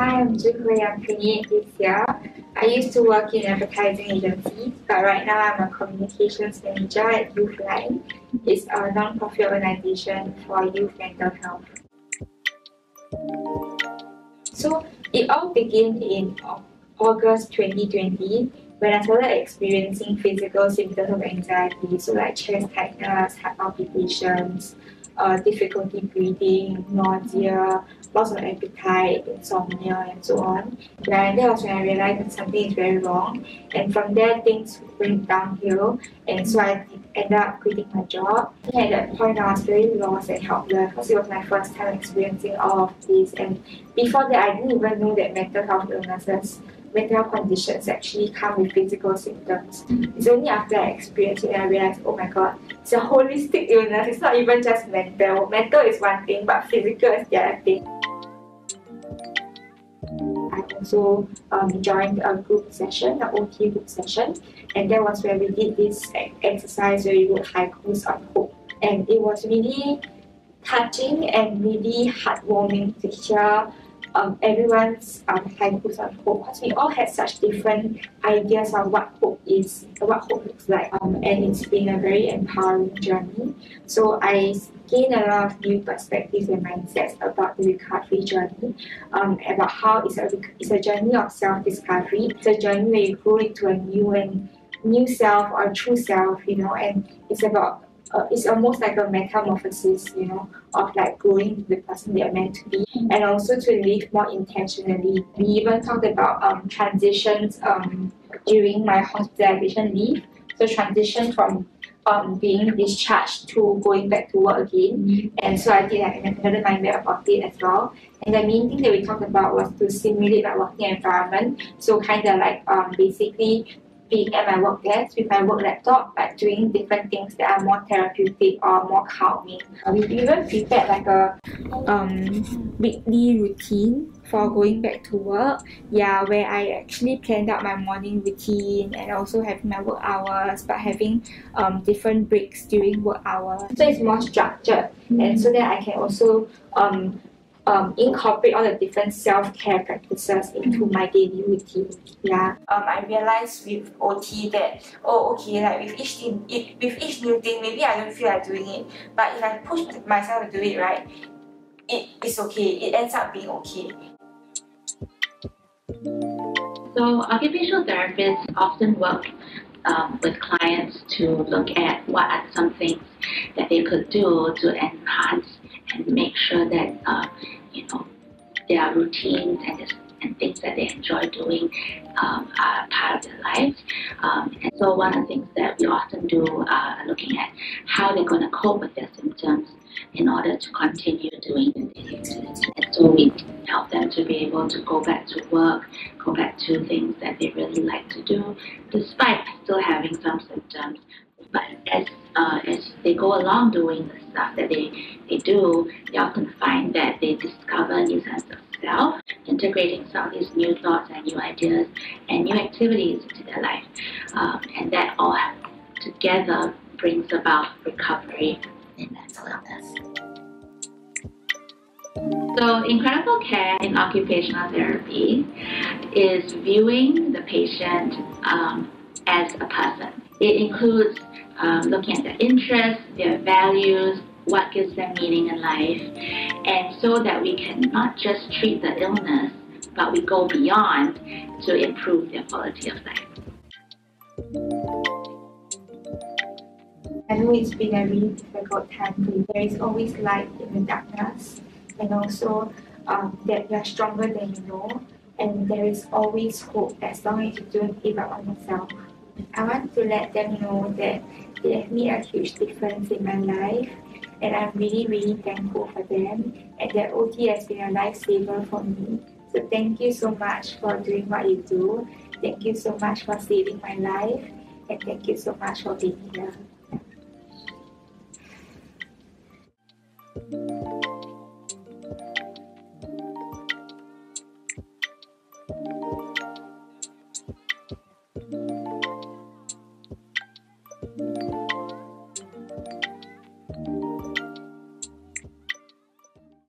I'm Julia this year. I used to work in advertising agencies, but right now I'm a communications manager at YouthLine. It's a non-profit organization for youth mental health. So it all began in August 2020 when I started experiencing physical symptoms of anxiety, so like chest tightness, heart palpitations, difficulty breathing, nausea, loss of appetite, insomnia, and so on. And that was when I realized that something is very wrong. And from there, things went downhill. And so I ended up quitting my job. And at that point, I was very lost and helpless because it was my first time experiencing all of this. And before that, I didn't even know that mental health illnesses, mental health conditions actually come with physical symptoms. It's only after I experienced it that I realized, oh my god, it's a holistic illness. It's not even just mental. Mental is one thing, but physical is the other thing. I also joined a group session, an OT group session, and that was where we did this exercise where we wrote haikus on hope. And it was really touching and really heartwarming to hear everyone's haikus on hope, because we all had such different ideas on what hope is, what hope looks like, and it's been a very empowering journey. So I gained a lot of new perspectives and mindsets about the recovery journey, about how it's a journey of self-discovery. It's a journey where you grow into a new self or true self, you know, and it's about it's almost like a metamorphosis, you know, of like growing to the person they are meant to be, and also to live more intentionally. We even talked about transitions during my hospitalization leave, so transition from being discharged to going back to work again. And so I did another mind map about it as well. And the main thing that we talked about was to simulate my working environment, so kind of like basically being at my work desk with my work laptop, but doing different things that are more therapeutic or more calming. We even prepared like a weekly routine for going back to work, yeah, where I actually planned out my morning routine and also having my work hours, but having different breaks during work hours. So it's more structured, and so that I can also incorporate all the different self-care practices into my daily routine. Yeah. I realized with OT that, oh okay, like with each new thing, maybe I don't feel like doing it, but if I push myself to do it right, it's okay. It ends up being okay. So occupational therapists often work with clients to look at what are some things that they could do to enhance and make sure that you know, their routines and things that they enjoy doing are part of their lives. And so one of the things that we often do are looking at how they're going to cope with their symptoms in order to continue doing the daily activities. And so we help them to be able to go back to work, go back to things that they really like to do, despite still having some symptoms. But as they go along doing the stuff that they do, they often find that they discover new sense of self, integrating some of these new thoughts and new ideas and new activities into their life. And that all together brings about recovery in mental illness. So incredible care in occupational therapy is viewing the patient as a person. It includes looking at their interests, their values, what gives them meaning in life, and so that we can not just treat the illness, but we go beyond to improve their quality of life. I know it's been a really difficult time. There is always light in the darkness, and also that you are stronger than you know, and there is always hope as long as you don't give up on yourself. I want to let them know that they have made a huge difference in my life, and I'm really, really thankful for them, and that OT has been a lifesaver for me. So thank you so much for doing what you do. Thank you so much for saving my life, and thank you so much for being here.